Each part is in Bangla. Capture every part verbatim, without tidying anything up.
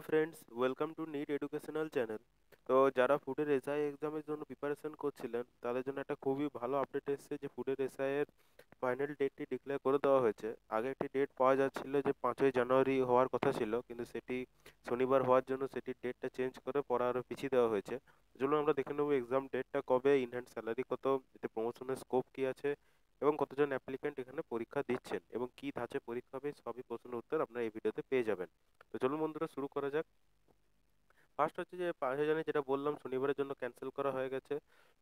Hello friends welcome to NEET educational channel. तो যারা ফুডের এসআই এক্সামের জন্য প্রিপারেশন করছিলেন তাদের জন্য একটা খুবই ভালো আপডেট এসেছে যে ফুডের এসআই এর ফাইনাল ডেটটি ডিক্লেয়ার করে দেওয়া হয়েছে। আগে একটি ডেট পাওয়া যাচ্ছিল যে পাঁচই জানুয়ারি হওয়ার কথা ছিল, কিন্তু সেটি শনিবার হওয়ার জন্য সেটির ডেটটা চেঞ্জ করে পরে আরও পিছিয়ে দেওয়া হয়েছে। চলুন আমরা দেখে নেব এক্সাম ডেটটা কবে, ইন হ্যান্ড স্যালারি কত, এতে প্রমোশনের স্কোপ কী আছে এবং কতজন অ্যাপ্লিকেন্ট এখানে পরীক্ষা দিচ্ছেন এবং কী ধাঁচে পরীক্ষা হবে সবই প্রশ্নের উত্তর আপনারা এই ভিডিওতে পেয়ে যাবেন। তো চলুন বন্ধুরা শুরু করা যাক। ফার্স্ট হচ্ছে যে পাঁচ হাজার যেটা বললাম শনিবারের জন্য ক্যান্সেল করা হয়ে গেছে।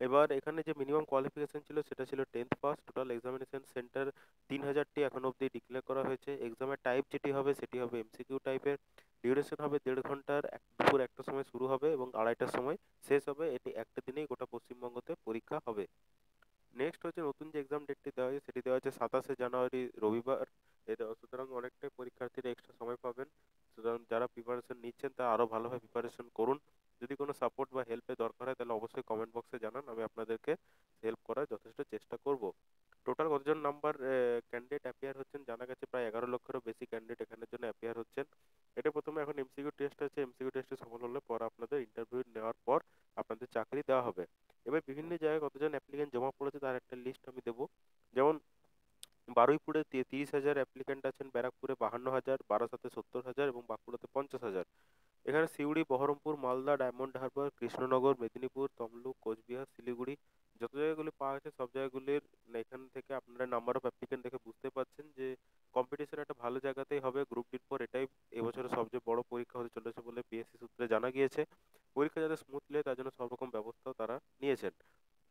এবার এখানে যে মিনিমাম কোয়ালিফিকেশন ছিল সেটা ছিল tenth pass. Total examination centre তিন হাজারটি এখন অবধি ডিক্লেয়ার করা হয়েছে। এক্সামের টাইপ যেটি হবে সেটি হবে এমসিকিউ টাইপের। ডিউরেশন হবে দেড় ঘন্টার, দুপুর একটার সময় শুরু হবে এবং আড়াইটার সময় শেষ হবে। এটি একটা দিনেই গোটা পশ্চিমবঙ্গতে পরীক্ষা হবে। নেক্সট হচ্ছে নতুন যে এক্সাম ডেটটি দেওয়া হয়েছে সেটি দেওয়া হচ্ছে সাতাশে জানুয়ারি রবিবার। এটা সুতরাং অনেকটাই পরীক্ষার্থীরা এক্সট্রা সময় পাবেন। সুতরাং যারা প্রিপারেশন নিচ্ছেন তা আরও ভালোভাবে প্রিপারেশন করুন। যদি কোনো সাপোর্ট বা হেল্পের দরকার হয় তাহলে অবশ্যই কমেন্ট বক্সে জানান, আমি আপনাদেরকে হেল্প করার যথেষ্ট চেষ্টা করব। টোটাল কতজন নাম্বার ক্যান্ডিডেট অ্যাপিয়ার হচ্ছেন জানা গেছে প্রায় এগারো লক্ষেরও বেশি ক্যান্ডিডেট এখানের জন্য অ্যাপিয়ার হচ্ছেন। এটা প্রথমে এখন এমসিকিউ টেস্ট আছে, এমসিকিউ টেস্টে সফল হলে পর আপনাদের ইন্টারভিউ নেওয়ার পর আপনাদের চাকরি দেওয়া হবে। এবার বিভিন্ন জায়গায় কতজন অ্যাপ্লিকেন্ট জমা পড়েছে তার একটা লিস্ট আমি দেবো। যেমন বারুইপুরে তিরিশ হাজার অ্যাপ্লিকেন্ট আছেন, ব্যারাকপুরে বাহান্ন হাজার, বারাসাতে সত্তর হাজার এবং বাঁকুড়াতে পঞ্চাশ হাজার। এখানে সিউড়ি, বহরমপুর, মালদা, ডায়মন্ড হারবার, কৃষ্ণনগর, মেদিনীপুর, তমলুক, কোচবিহার, শিলিগুড়ি যত জায়গাগুলি পাওয়া গেছে সব জায়গাগুলির এখান থেকে আপনারা নাম্বার অফ অ্যাপ্লিকেন্ট দেখে বুঝতে পারছেন যে কম্পিটিশন একটা ভালো জায়গাতেই হবে। গ্রুপ ডির পর এটাই এবছরের সবচেয়ে বড় পরীক্ষা হতে চলেছে বলে পিএসসি সূত্রে জানা গিয়েছে। পরীক্ষা যাতে স্মুথলি হয় তার জন্য সবরকম ব্যবস্থাও তারা নিয়েছেন।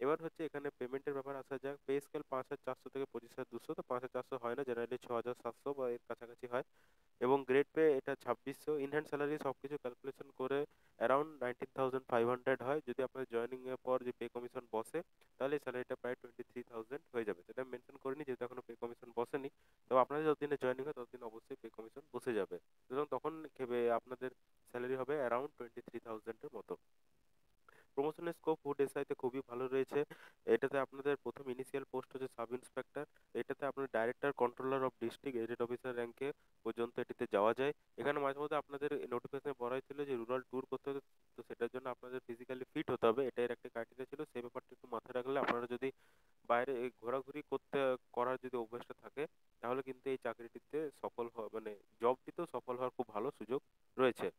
এবার হচ্ছে এখানে পেমেন্টের ব্যাপারে আসা যাক। পে স্কেল পাঁচ হাজার চারশো থেকে পঁচিশ হাজার দুশো, তো পাঁচ হাজার চারশো হয় না, জেনারেলি ছ হাজার সাতশো বা এর কাছাকাছি হয় এবং গ্রেড পে এটা ছাব্বিশশো। ইন হ্যান্ড স্যালারি সব কিছু ক্যালকুলেশন করে around nineteen thousand five hundred হয়। যদি আপনার জয়েনিংয়ের পর যে পে কমিশন বসে তাহলে স্যালারিটা প্রায় টোয়েন্টি থ্রি থাউজেন্ড হয়ে যাবে। সেটা মেনশন করিনি যেহেতু এখনও পে কমিশন বসেনি, তবে আপনাদের যতদিনে জয়েনিং হয় ততদিন অবশ্যই পে কমিশন বসে যাবে। সুতরাং তখন খেবে আপনাদের স্যালারি হবে অ্যারাউন্ড টোয়েন্টি থ্রি থাউজেন্ডের মতো। প্রমোশনের স্কোপ ফুড এসআইতে খুবই ভালো রয়েছে। এটাতে আপনাদের প্রথম ইনিশিয়াল পোস্ট হচ্ছে সাব ইন্সপেক্টর। এটাতে আপনার director, controller of district, aided officer র্যাঙ্কে পর্যন্ত এটিতে যাওয়া যায়। এখানে মাঝে মধ্যে আপনাদের নোটিফিকেশনে বলা হয়েছিল যে রুরাল ট্যুর করতে হবে, তো সেটার জন্য আপনাদের ফিজিক্যালি ফিট হতে হবে, এটাই একটা ক্রাইটেরিয়া ছিল। সেই ব্যাপারটা একটু মাথায় রাখলে আপনারা যদি বাইরে ঘোরাঘুরি করতে করার যদি অভ্যাসটা থাকে তাহলে কিন্তু এই চাকরিটিতে সফল হওয়া মানে জবটিতেও সফল হওয়ার খুব ভালো সুযোগ রয়েছে।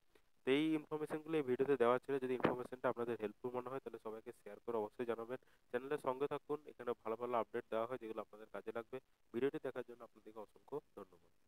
এই ইনফরমেশনগুলো এই ভিডিওতে দেওয়া ছিল। যদি ইনফরমেশনটা আপনাদের হেল্পফুল মনে হয় তাহলে সবাইকে শেয়ার করে অবশ্যই জানাবেন। চ্যানেলের সঙ্গে থাকুন, এখানে ভালো ভালো আপডেট দেওয়া হয় যেগুলো আপনাদের কাজে লাগবে। ভিডিওটি দেখার জন্য আপনাদেরকে অসংখ্য ধন্যবাদ।